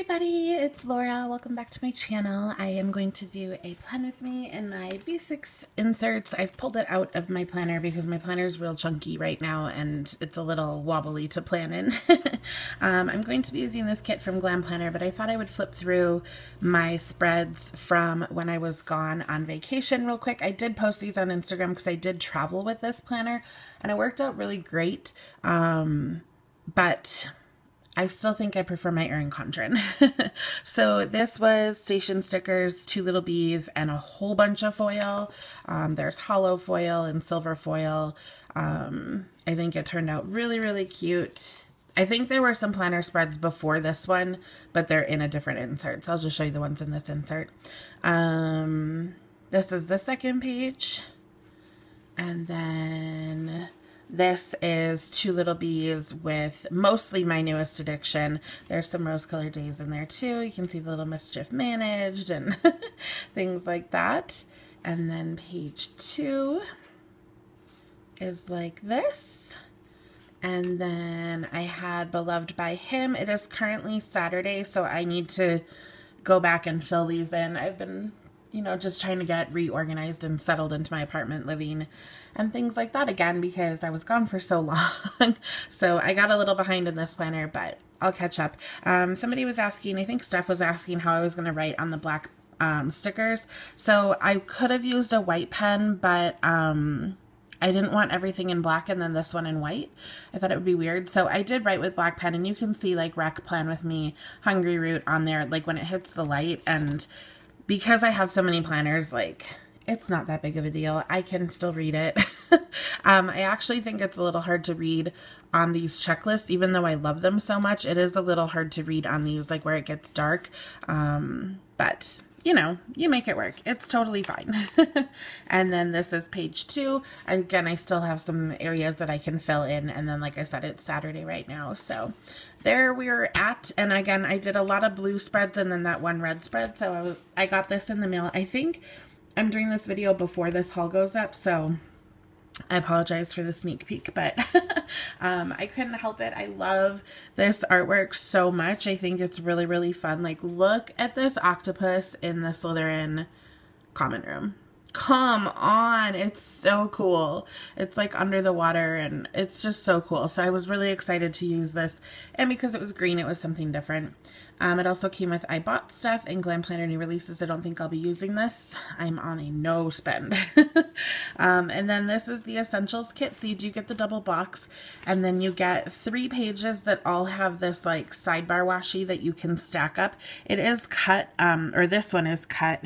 everybody, it's Laura. Welcome back to my channel. I am going to do a plan with me in my B6 inserts. I've pulled it out of my planner because my planner is real chunky right now and it's a little wobbly to plan in. I'm going to be using this kit from Glam Planner, but I thought I would flip through my spreads from when I was gone on vacation real quick. I did post these on Instagram because I did travel with this planner and it worked out really great, but I still think I prefer my Erin Condren. So this was station stickers, two little bees, and a whole bunch of foil. There's hollow foil and silver foil. I think it turned out really, really cute. I think there were some planner spreads before this one, but they're in a different insert. So I'll just show you the ones in this insert. This is the second page. And then this is two little bees with mostly My Newest Addiction. There's some Rose Colored Days in there too. You can see the little mischief managed and things like that. And then page two is like this. And then I had Beloved by Him. It is currently Saturday, so I need to go back and fill these in. I've been, you know, just trying to get reorganized and settled into my apartment living and things like that again because I was gone for so long. So I got a little behind in this planner, but I'll catch up. Somebody was asking, I think Steph was asking how I was going to write on the black stickers. So I could have used a white pen, but I didn't want everything in black and then this one in white. I thought it would be weird. So I did write with black pen, and you can see like Rack Plan With Me, Hungry Root on there, like when it hits the light. And because I have so many planners, like, it's not that big of a deal. I can still read it. I actually think it's a little hard to read on these checklists, even though I love them so much. It is a little hard to read on these, like where it gets dark. But, you know, you make it work. It's totally fine. And then this is page two. Again, I still have some areas that I can fill in. And then, like I said, it's Saturday right now. So there we are at. And again, I did a lot of blue spreads and then that one red spread. So I got this in the mail. I think I'm doing this video before this haul goes up, so I apologize for the sneak peek, but I couldn't help it. I love this artwork so much. I think it's really, really fun. Like, look at this octopus in the Slytherin common room. Come on, it's so cool. It's like under the water and it's just so cool. So I was really excited to use this, and because it was green, it was something different. It also came with I Bought Stuff and Glam Planner new releases. I don't think I'll be using this. I'm on a no spend. And then this is the Essentials kit. So you do get the double box, and then you get three pages that all have this like sidebar washi that you can stack up. It is cut, or this one is cut.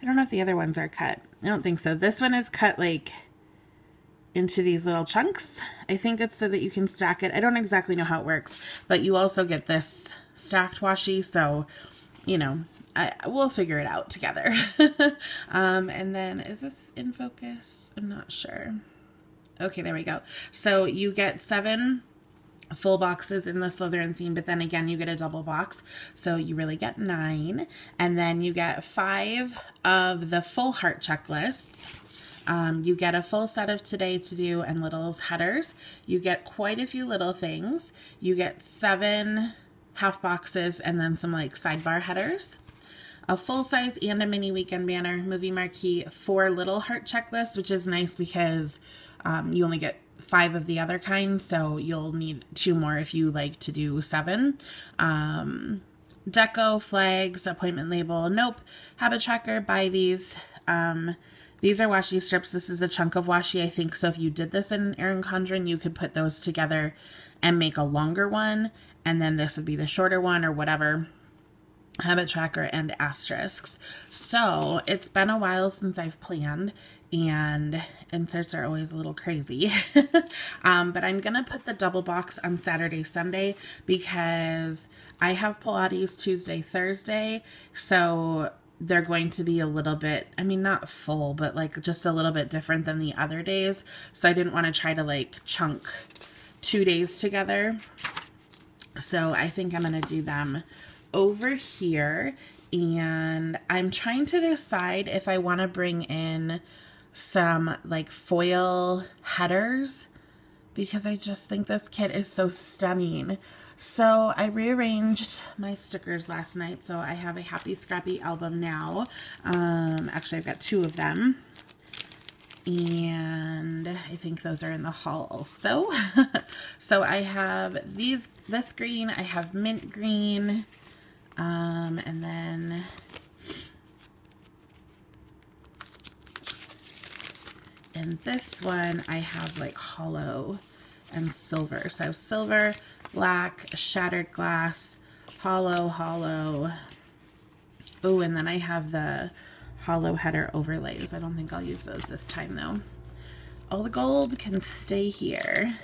I don't know if the other ones are cut. I don't think so. This one is cut like into these little chunks. I think it's so that you can stack it. I don't exactly know how it works, but you also get this stacked washi. So, you know, we'll figure it out together. And then, is this in focus? I'm not sure. Okay, there we go. So you get seven full boxes in the Slytherin theme, but then again you get a double box, so you really get nine. And then you get five of the full heart checklists. You get a full set of Today To Do and Littles headers. You get quite a few little things. You get seven half boxes and then some like sidebar headers, a full size and a mini weekend banner, movie marquee, four little heart checklists, which is nice because you only get five of the other kind, so you'll need two more if you like to do seven. Deco, flags, appointment label, nope, habit tracker, buy these. These are washi strips. This is a chunk of washi, I think, so if you did this in Erin Condren, you could put those together and make a longer one, and then this would be the shorter one or whatever. Habit tracker and asterisks. So it's been a while since I've planned, and inserts are always a little crazy. But I'm gonna put the double box on Saturday, Sunday, because I have Pilates Tuesday, Thursday, so they're going to be a little bit, I mean, not full, but like just a little bit different than the other days. So I didn't want to try to like chunk 2 days together. So I think I'm gonna do them over here, and I'm trying to decide if I want to bring in some like foil headers because I just think this kit is so stunning. So I rearranged my stickers last night, so I have a Happy Scrappy album now. Actually, I've got two of them, and I think those are in the haul also. So I have these, this green, I have mint green, and then in this one I have like hollow and silver. So I have silver, black, shattered glass, hollow. Oh, and then I have the hollow header overlays. I don't think I'll use those this time though. All the gold can stay here.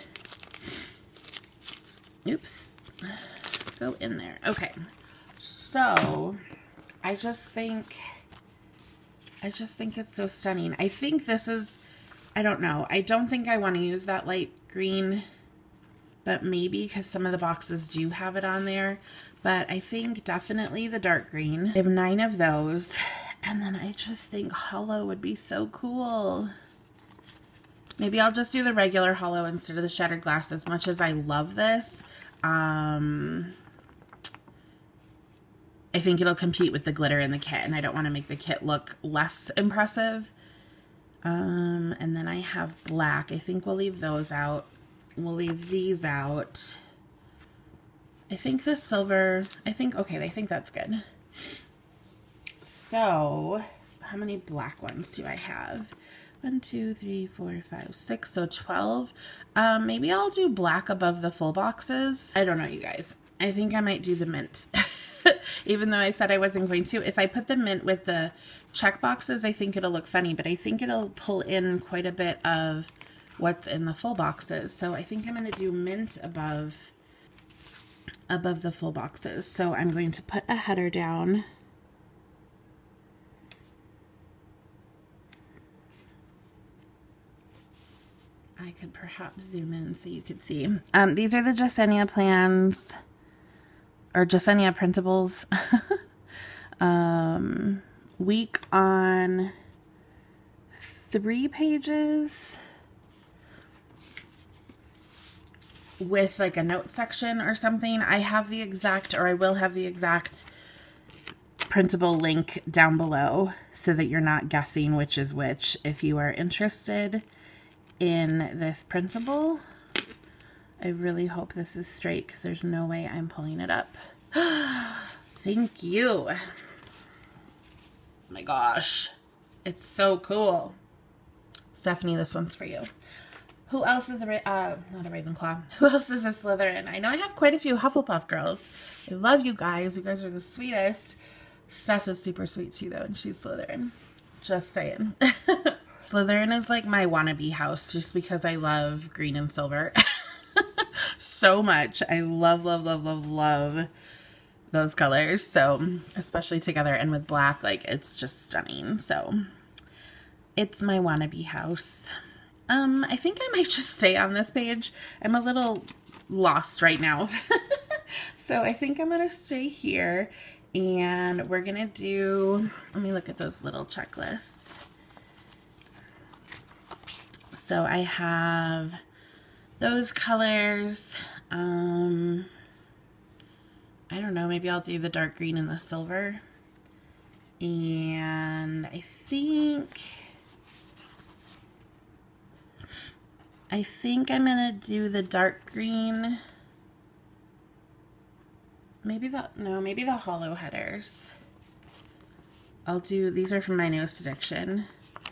Oops. Go in there. Okay. So I just think it's so stunning. I think this is, I don't know. I don't think I want to use that light green, but maybe, because some of the boxes do have it on there. But I think definitely the dark green. I have 9 of those. And then I just think hollow would be so cool. Maybe I'll just do the regular hollow instead of the shattered glass, as much as I love this. I think it'll compete with the glitter in the kit, and I don't want to make the kit look less impressive. And then I have black. I think we'll leave those out. We'll leave these out. I think the silver, okay, I think that's good. So, how many black ones do I have? 1, 2, 3, 4, 5, 6, so 12. Maybe I'll do black above the full boxes. I don't know, you guys. I think I might do the mint. Even though I said I wasn't going to. If I put the mint with the check boxes, I think it'll look funny, but I think it'll pull in quite a bit of what's in the full boxes. So I think I'm going to do mint above the full boxes. So I'm going to put a header down. I could perhaps zoom in so you could see. These are the Jasenia plans, or Jasenia printables. Week on 3 pages with like a note section or something. I have the exact, or I will have the exact printable link down below, so that you're not guessing which is which. If you are interested in this printable, I really hope this is straight, because there's no way I'm pulling it up. Thank you. Oh my gosh, it's so cool. Stephanie, this one's for you. Who else is a, not a Ravenclaw, who else is a Slytherin? I know I have quite a few Hufflepuff girls. I love you guys. You guys are the sweetest. Steph is super sweet too though, and she's Slytherin. Just saying. Slytherin is like my wannabe house, just because I love green and silver so much. I love those colors, so especially together and with black, like it's just stunning. So it's my wannabe house. I think I might just stay on this page. I'm a little lost right now. So I think I'm gonna stay here, and we're gonna do, let me look at those little checklists. So I have those colors. I don't know, maybe I'll do the dark green and the silver. And I think I'm gonna do the dark green. Maybe the, no, maybe the hollow headers. I'll do, these are from My Newest Addiction.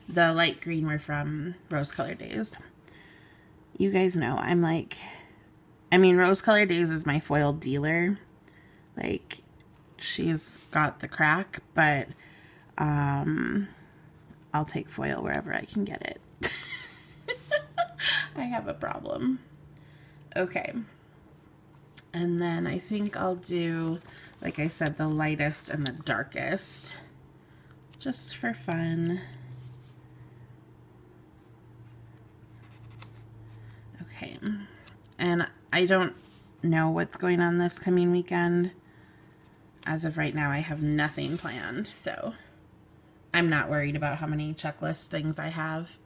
The light green were from Rose Colored Days. You guys know, I'm like, I mean, Rose Colored Days is my foil dealer. Like, she's got the crack, but I'll take foil wherever I can get it. I have a problem. Okay. And then I think I'll do, like I said, the lightest and the darkest, just for fun. Okay. And I don't know what's going on this coming weekend. As of right now, I have nothing planned, so I'm not worried about how many checklist things I have.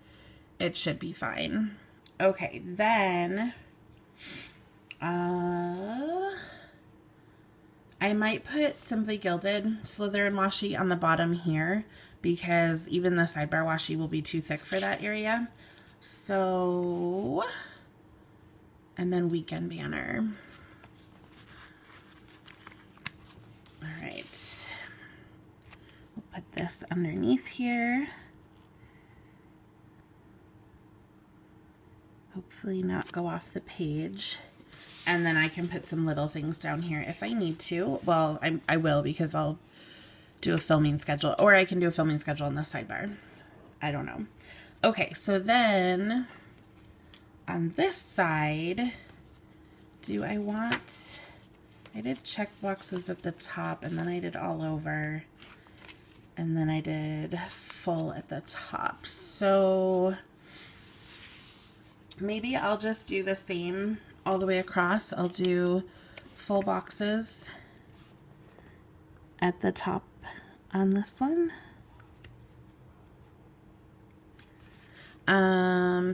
It should be fine. Okay, then I might put Simply Gilded Slytherin washi on the bottom here, because even the sidebar washi will be too thick for that area. So, and then Weekend Banner. All right, we'll put this underneath here. Hopefully not go off the page. And then I can put some little things down here if I need to. Well, I will, because I'll do a filming schedule, or I can do a filming schedule on the sidebar. I don't know. Okay, so then on this side, do I want, I did check boxes at the top, and then I did all over, and then I did full at the top. So maybe I'll just do the same all the way across. I'll do full boxes at the top on this one.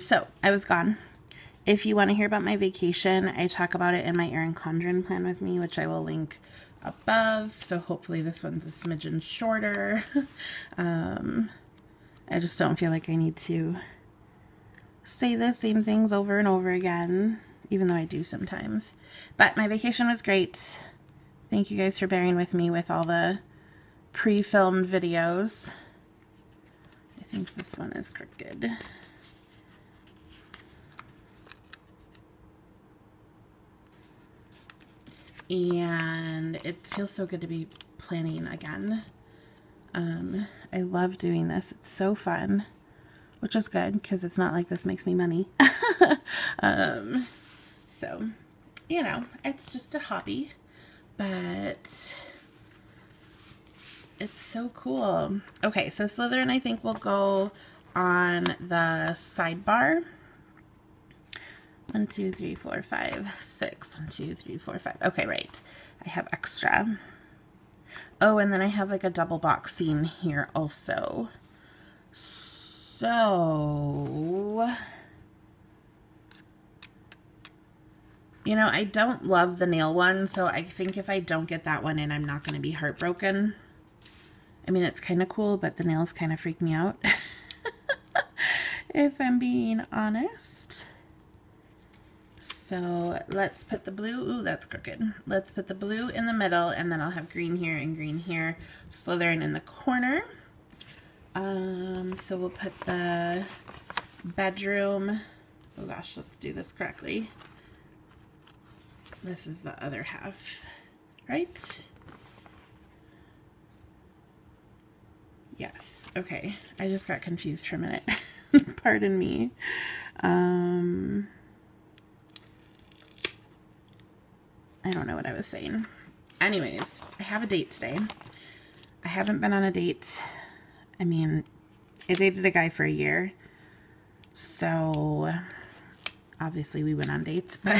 So I was gone. If you want to hear about my vacation, I talk about it in my Erin Condren Plan With Me, which I will link above. So hopefully this one's a smidgen shorter. I just don't feel like I need to say the same things over and over again, even though I do sometimes. But my vacation was great. Thank you guys for bearing with me with all the pre-filmed videos. I think this one is crooked. And it feels so good to be planning again. I love doing this. It's so fun, which is good, because it's not like this makes me money. So, you know, it's just a hobby, but it's so cool. Okay, so Slytherin, I think, will go on the sidebar. 1, 2, 3, 4, 5, 6. 1, 2, 3, 4, 5. Okay, right. I have extra. Oh, and then I have like a double box scene here also. So, you know, I don't love the nail one, so I think if I don't get that one in, I'm not going to be heartbroken. I mean, it's kind of cool, but the nails kind of freak me out, if I'm being honest. So let's put the blue, ooh, that's crooked. Let's put the blue in the middle, and then I'll have green here and green here, Slytherin in the corner. So we'll put the bedroom, oh gosh, let's do this correctly. This is the other half, right? Yes. Okay. I just got confused for a minute. Pardon me. I don't know what I was saying. Anyways, I have a date today. I haven't been on a date. I mean, I dated a guy for a year, so obviously we went on dates, but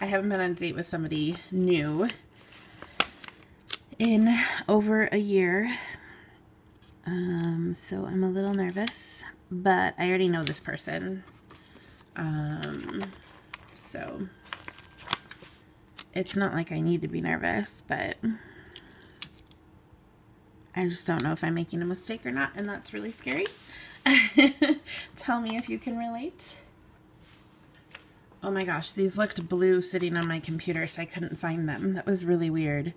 I haven't been on a date with somebody new in over a year. So I'm a little nervous, but I already know this person. So it's not like I need to be nervous, but I just don't know if I'm making a mistake or not, and that's really scary. Tell me if you can relate. Oh my gosh, these looked blue sitting on my computer, so I couldn't find them. That was really weird.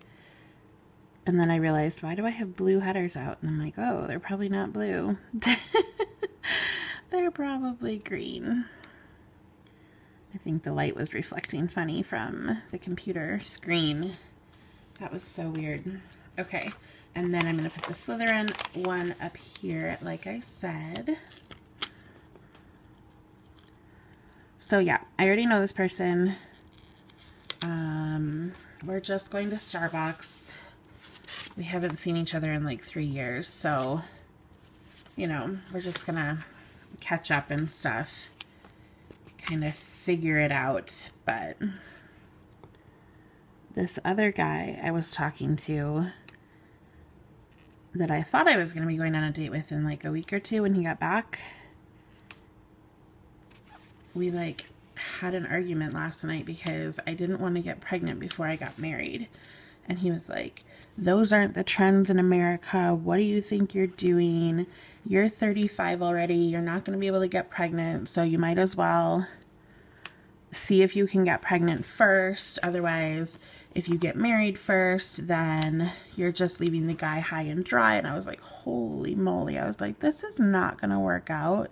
And then I realized, why do I have blue headers out? And I'm like, oh, they're probably not blue. They're probably green. I think the light was reflecting funny from the computer screen. That was so weird. Okay, and then I'm going to put the Slytherin one up here, like I said. So yeah, I already know this person. We're just going to Starbucks. We haven't seen each other in like 3 years, so, you know, we're just gonna catch up and stuff, kind of figure it out. But this other guy I was talking to that I thought I was gonna be going on a date with in like a week or two, when he got back, we like had an argument last night because I didn't want to get pregnant before I got married. And he was like, those aren't the trends in America. What do you think you're doing? You're 35 already. You're not going to be able to get pregnant. So you might as well see if you can get pregnant first. Otherwise, if you get married first, then you're just leaving the guy high and dry. And I was like, holy moly. I was like, this is not going to work out.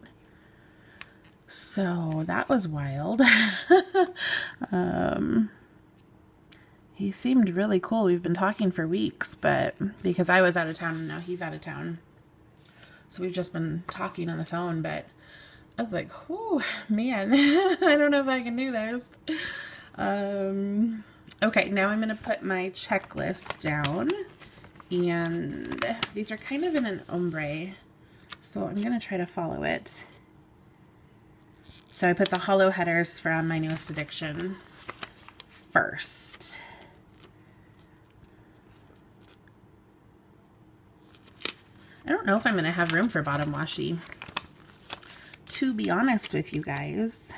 So that was wild. He seemed really cool. We've been talking for weeks, but because I was out of town and now he's out of town. So we've just been talking on the phone, but I was like, whew, man, I don't know if I can do this. Okay, now I'm going to put my checklist down. And these are kind of in an ombre, so I'm going to try to follow it. So I put the hollow headers from My Newest Addiction first. I don't know if I'm going to have room for bottom washi, to be honest with you guys.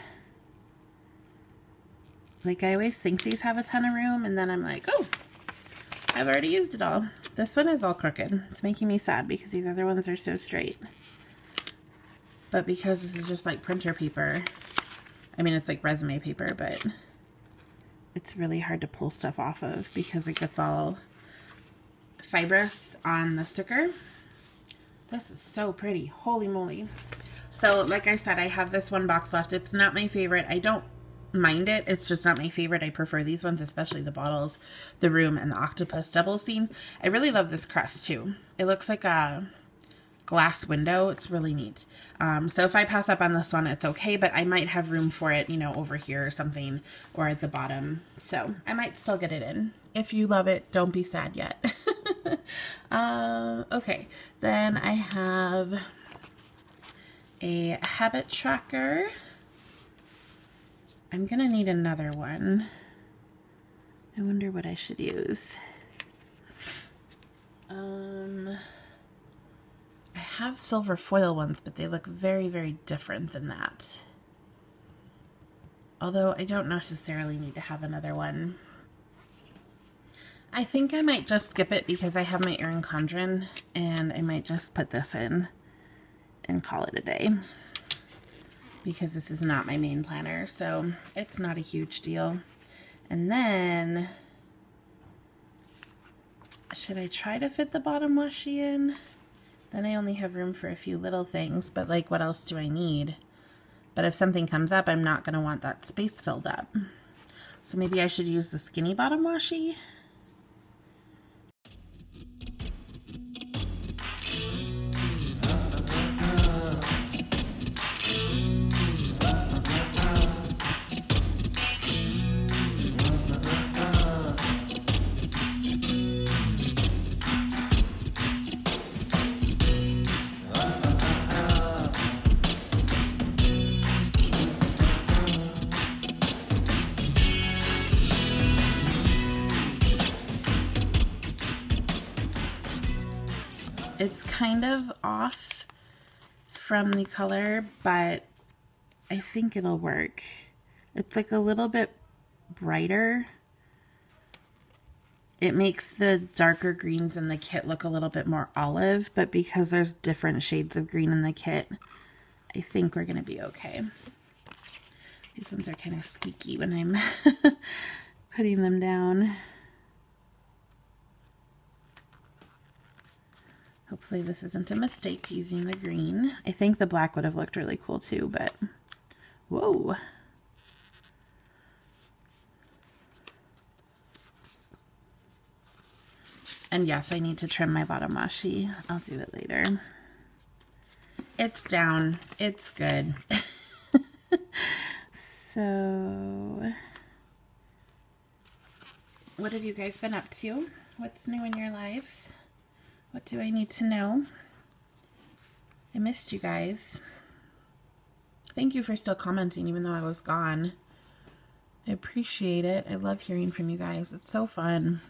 Like, I always think these have a ton of room, and then I'm like, oh, I've already used it all. This one is all crooked. It's making me sad because these other ones are so straight. But because this is just like printer paper, I mean, it's like resume paper, but it's really hard to pull stuff off of because it gets all fibrous on the sticker. This is so pretty. Holy moly. So, like I said, I have this one box left. It's not my favorite. I don't mind it. It's just not my favorite. I prefer these ones, especially the bottles, the room, and the octopus double seam. I really love this crest, too. It looks like a glass window. It's really neat. So if I pass up on this one, it's okay, but I might have room for it, you know, over here or something, or at the bottom. So I might still get it in. If you love it, don't be sad yet. Okay, then I have a habit tracker. I'm gonna need another one. I wonder what I should use. I have silver foil ones, but they look very, very different than that. Although I don't necessarily need to have another one. I think I might just skip it because I have my Erin Condren, and I might just put this in and call it a day because this is not my main planner, so it's not a huge deal. And then, should I try to fit the bottom washi in? Then I only have room for a few little things, but like, what else do I need? But if something comes up, I'm not going to want that space filled up. So maybe I should use the skinny bottom washi. It's kind of off from the color, but I think it'll work. It's like a little bit brighter. It makes the darker greens in the kit look a little bit more olive, but because there's different shades of green in the kit, I think we're going to be okay. These ones are kind of squeaky when I'm putting them down. Hopefully this isn't a mistake using the green. I think the black would have looked really cool too, but whoa. And yes, I need to trim my bottom washi. I'll do it later. It's down. It's good. So, what have you guys been up to? What's new in your lives? What do I need to know? I missed you guys. Thank you for still commenting even though I was gone. I appreciate it. I love hearing from you guys. It's so fun.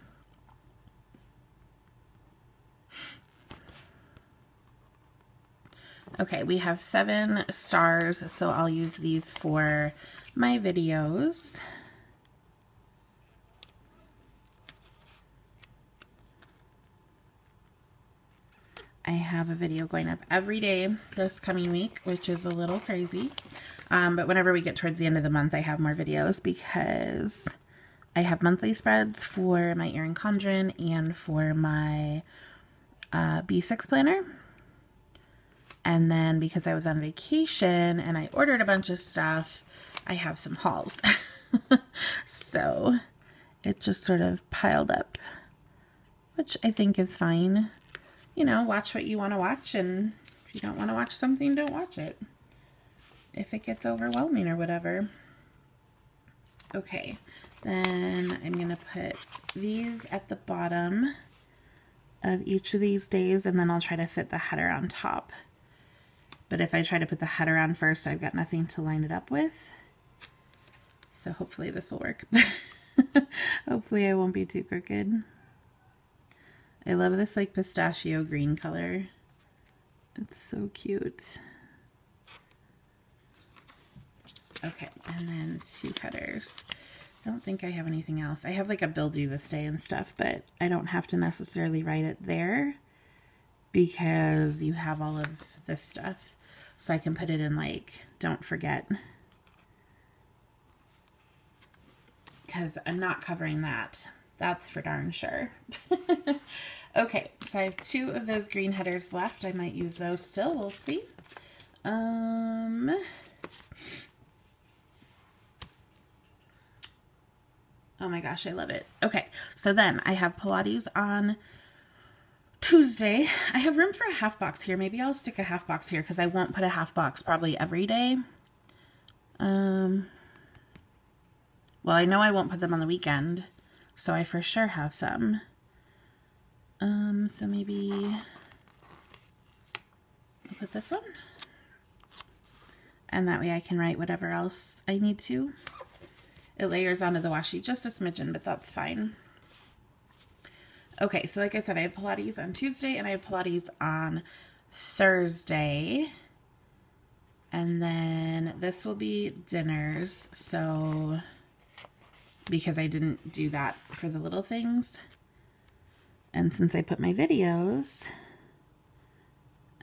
Okay, we have 7 stars, so I'll use these for my videos. I have a video going up every day this coming week, which is a little crazy. But whenever we get towards the end of the month, I have more videos because I have monthly spreads for my Erin Condren and for my B6 planner. And then because I was on vacation and I ordered a bunch of stuff, I have some hauls. So it just sort of piled up, which I think is fine. You know, watch what you want to watch, and if you don't want to watch something, don't watch it if it gets overwhelming or whatever. Okay, then I'm going to put these at the bottom of each of these days, and then I'll try to fit the header on top. But if I try to put the header on first, I've got nothing to line it up with. So hopefully this will work. Hopefully I won't be too crooked. I love this like pistachio green color. It's so cute. Okay, and then 2 headers. I don't think I have anything else. I have like a bill due this day and stuff, but I don't have to necessarily write it there because you have all of this stuff. So I can put it in like, don't forget. Because I'm not covering that. That's for darn sure. Okay, so I have 2 of those green headers left. I might use those still, we'll see. Oh my gosh, I love it. Okay, so then I have Pilates on Tuesday. I have room for a half box here. Maybe I'll stick a half box here because I won't put a half box probably every day. Well, I know I won't put them on the weekend, so I for sure have some. So maybe I'll put this one. And that way I can write whatever else I need to. It layers onto the washi just a smidgen, but that's fine. Okay, so like I said, I have Pilates on Tuesday and I have Pilates on Thursday. And then this will be dinners, so because I didn't do that for the little things. And since I put my videos,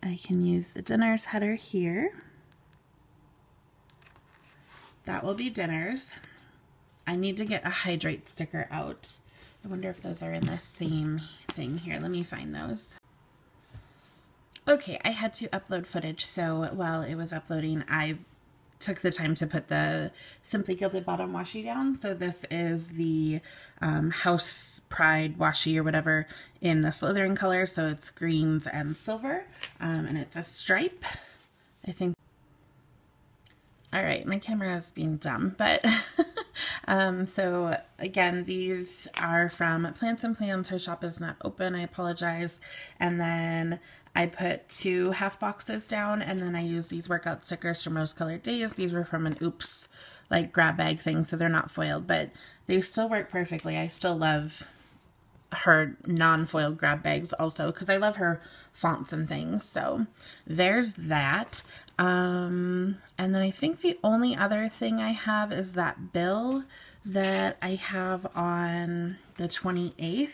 I can use the dinners header here. That will be dinners. I need to get a hydrate sticker out. I wonder if those are in the same thing here. Let me find those. Okay, I had to upload footage, so while it was uploading, I took the time to put the Simply Gilded bottom washi down. So this is the House Pride washi or whatever in the Slytherin color. So it's greens and silver, and it's a stripe, I think. All right, my camera is being dumb, but so again, these are from Plants and Plans. Her shop is not open, I apologize. And then I put 2 half boxes down, and then I use these workout stickers from Rose Colored Days. These were from an Oops, like grab bag thing, so they're not foiled, but they still work perfectly. I still love her non-foiled grab bags also because I love her fonts and things. So there's that. And then I think the only other thing I have is that bill that I have on the 28th,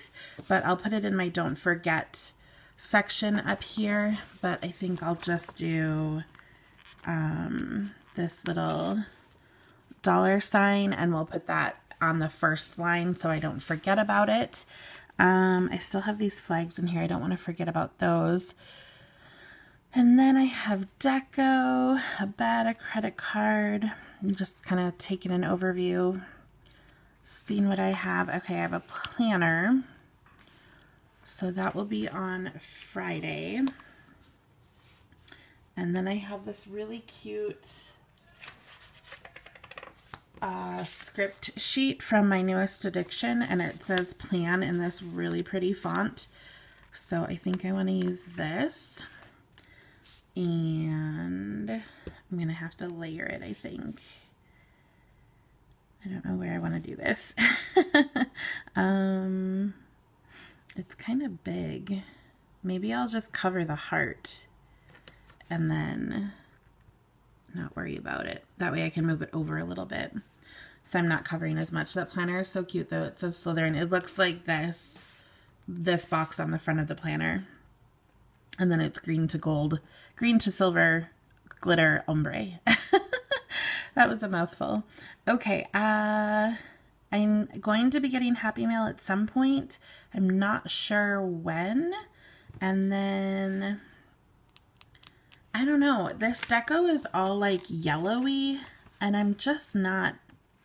but I'll put it in my don't forget section up here. But I think I'll just do this little $, and we'll put that on the first line so I don't forget about it. I still have these flags in here. I don't want to forget about those. And then I have deco, a bed, a credit card. I'm just kind of taking an overview, seeing what I have. Okay, I have a planner. So that will be on Friday. And then I have this really cute script sheet from My Newest Addiction, and it says plan in this really pretty font. So I think I want to use this, and I'm gonna have to layer it, I think. I don't know where I want to do this. It's kind of big. Maybe I'll just cover the heart and then not worry about it. That way I can move it over a little bit. So I'm not covering as much. That planner is so cute though. It says Slytherin. It looks like this box on the front of the planner. And then it's green to gold, green to silver, glitter, ombre. That was a mouthful. Okay, I'm going to be getting Happy Mail at some point. I'm not sure when. And then, I don't know. This deco is all like yellowy and I'm just not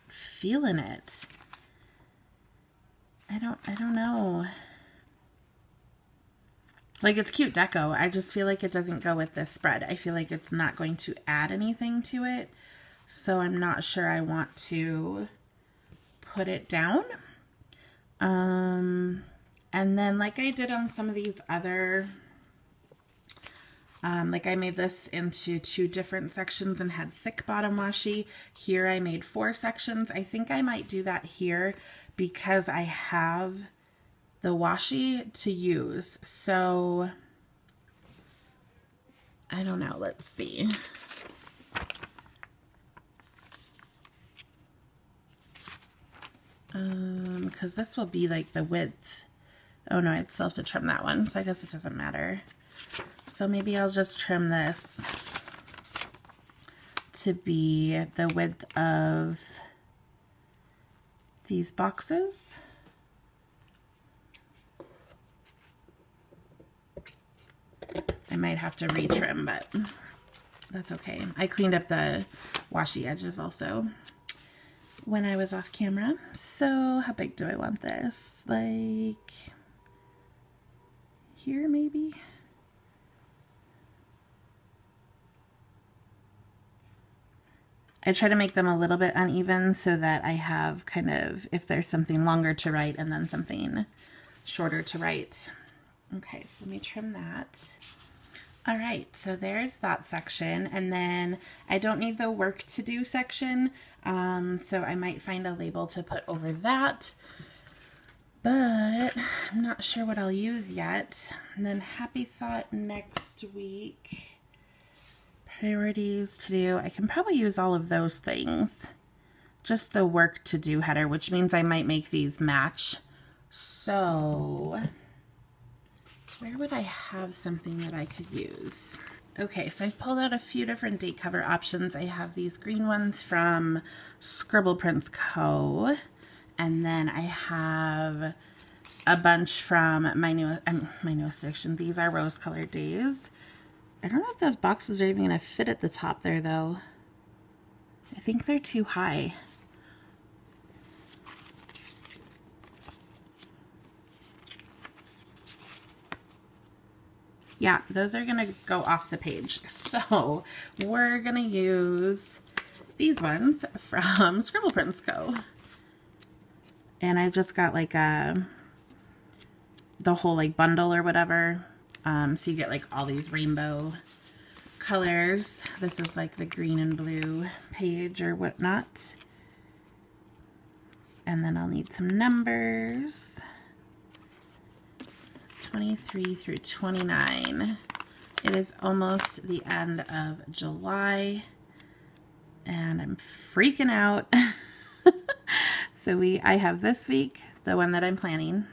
feeling it. I don't know. Like, it's cute deco. I just feel like it doesn't go with this spread. I feel like it's not going to add anything to it. So I'm not sure I want to put it down. And then like I did on some of these other, like I made this into 2 different sections and had thick bottom washi. Here I made 4 sections. I think I might do that here because I have the washi to use. So I don't know, let's see. Because this will be like the width. Oh no, I'd still have to trim that one, so I guess it doesn't matter. So maybe I'll just trim this to be the width of these boxes. I might have to retrim, but that's okay. I cleaned up the washi edges also when I was off camera. So how big do I want this? Like here maybe? I try to make them a little bit uneven so that I have kind of, if there's something longer to write and then something shorter to write. Okay, so let me trim that. All right, so there's that section, and then I don't need the work to do section, so I might find a label to put over that, but I'm not sure what I'll use yet. And then Happy Thought next week, priorities to do, I can probably use all of those things, just the work to do header, which means I might make these match. So where would I have something that I could use? Okay, so I've pulled out a few different date cover options. I have these green ones from Scribble Prints Co. And then I have a bunch from My Newest Addiction. These are Rose Colored Days. I don't know if those boxes are even going to fit at the top there, though. I think they're too high. Yeah, those are going to go off the page. So we're going to use these ones from Scribble Prints Co. And I just got like the whole like bundle or whatever. So you get like all these rainbow colors. This is like the green and blue page or whatnot. And then I'll need some numbers. 23 through 29. It is almost the end of July and I'm freaking out. So I have this week, the one that I'm planning,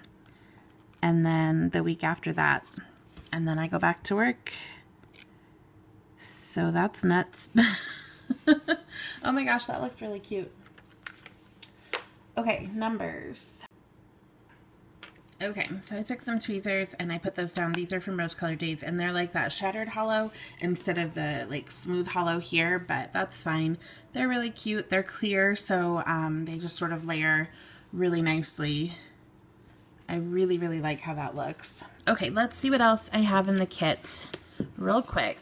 and then the week after that, and then I go back to work. So that's nuts. Oh my gosh, that looks really cute. Okay, numbers. Okay, so I took some tweezers and I put those down. These are from Rose Colored Daze, and they're like that shattered hollow instead of the like smooth hollow here, but that's fine. They're really cute. They're clear, so they just sort of layer really nicely. I really, really like how that looks. Okay, let's see what else I have in the kit real quick.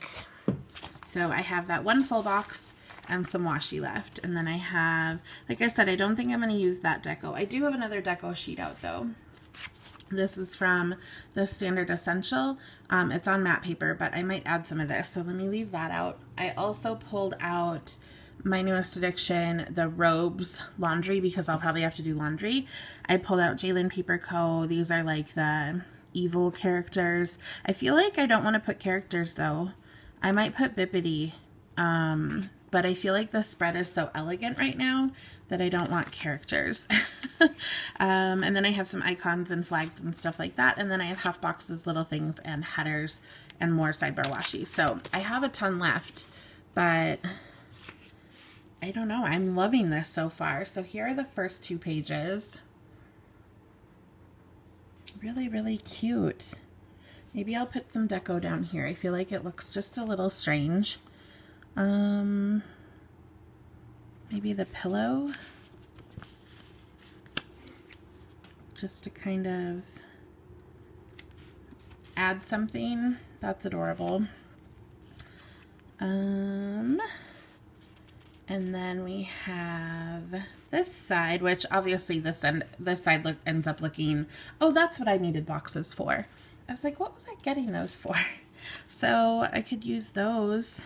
So I have that one full box and some washi left, and then I have, like I said, I don't think I'm going to use that deco. I do have another deco sheet out though. This is from the Standard Essential. It's on matte paper, but I might add some of this, so let me leave that out. I also pulled out My Newest Addiction, the Robes Laundry, because I'll probably have to do laundry. I pulled out Jalen Paper Co. These are like the evil characters. I feel like I don't want to put characters, though. I might put Bippity, but I feel like the spread is so elegant right now that I don't want characters. And then I have some icons and flags and stuff like that. And then I have half boxes, little things, and headers, and more sidebar washi. So I have a ton left, but I don't know. I'm loving this so far. So here are the first two pages. Really, really cute. Maybe I'll put some deco down here. I feel like it looks just a little strange. Maybe the pillow, just to kind of add something. That's adorable. And then we have this side, which obviously this side ends up looking, oh, that's what I needed boxes for. I was like, what was I getting those for? So I could use those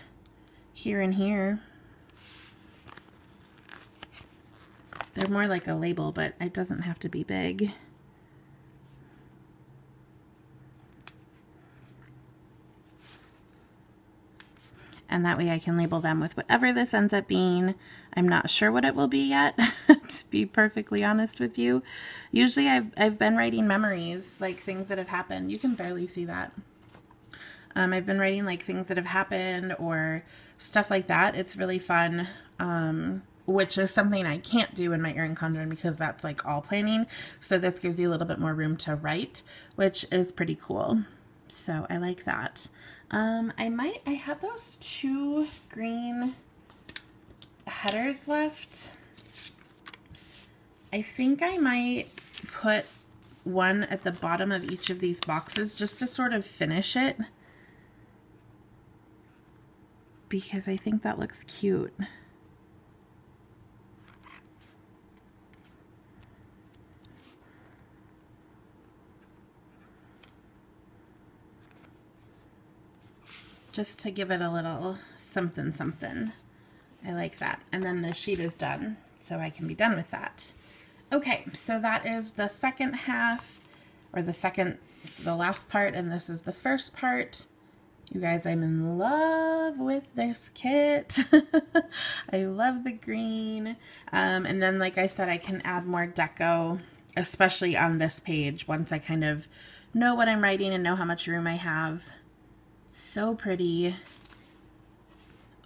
here and here. They're more like a label, but it doesn't have to be big. And that way I can label them with whatever this ends up being. I'm not sure what it will be yet, to be perfectly honest with you. Usually I've been writing memories, like things that have happened. You can barely see that. I've been writing like things that have happened or stuff like that. It's really fun, which is something I can't do in my Erin Condren because that's like all planning. So this gives you a little bit more room to write, which is pretty cool. So I like that. I have those two green headers left. I think I might put one at the bottom of each of these boxes just to sort of finish it, because I think that looks cute. Just to give it a little something something. I like that. And then the sheet is done, so I can be done with that. Okay, so that is the second half, or the last part, and this is the first part. You guys, I'm in love with this kit. I love the green. And then, like I said, I can add more deco, especially on this page, once I kind of know what I'm writing and know how much room I have. So pretty.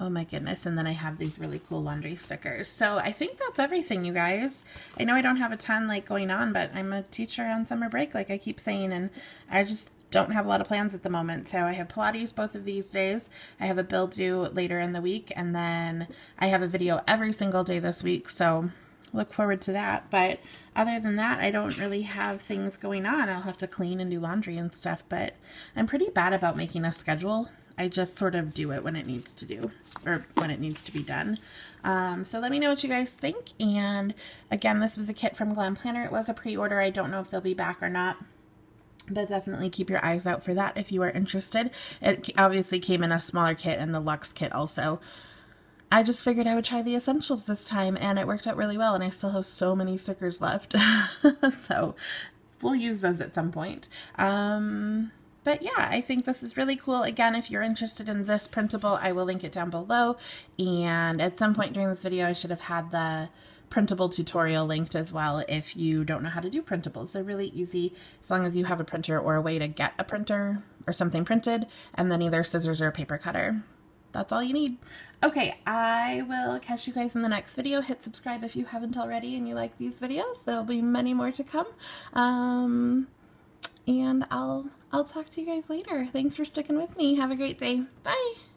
Oh my goodness. And then I have these really cool laundry stickers. So I think that's everything, you guys. I know I don't have a ton like going on, but I'm a teacher on summer break, like I keep saying, and I just don't have a lot of plans at the moment. So I have Pilates both of these days. I have a bill due later in the week, and then I have a video every single day this week. So look forward to that. But other than that, I don't really have things going on. I'll have to clean and do laundry and stuff, but I'm pretty bad about making a schedule. I just sort of do it when it needs to do, or when it needs to be done. So let me know what you guys think. And again, this was a kit from Glam Planner. It was a pre-order. I don't know if they'll be back or not, but definitely keep your eyes out for that if you are interested. It obviously came in a smaller kit and the Luxe kit also. I just figured I would try the essentials this time, and it worked out really well, and I still have so many stickers left. So we'll use those at some point. But yeah, I think this is really cool. Again, if you're interested in this printable, I will link it down below. And at some point during this video, I should have had the printable tutorial linked as well if you don't know how to do printables. They're really easy as long as you have a printer or a way to get a printer or something printed, and then either scissors or a paper cutter. That's all you need. Okay, I will catch you guys in the next video. Hit subscribe if you haven't already and you like these videos. There'll be many more to come. And I'll talk to you guys later. Thanks for sticking with me. Have a great day. Bye.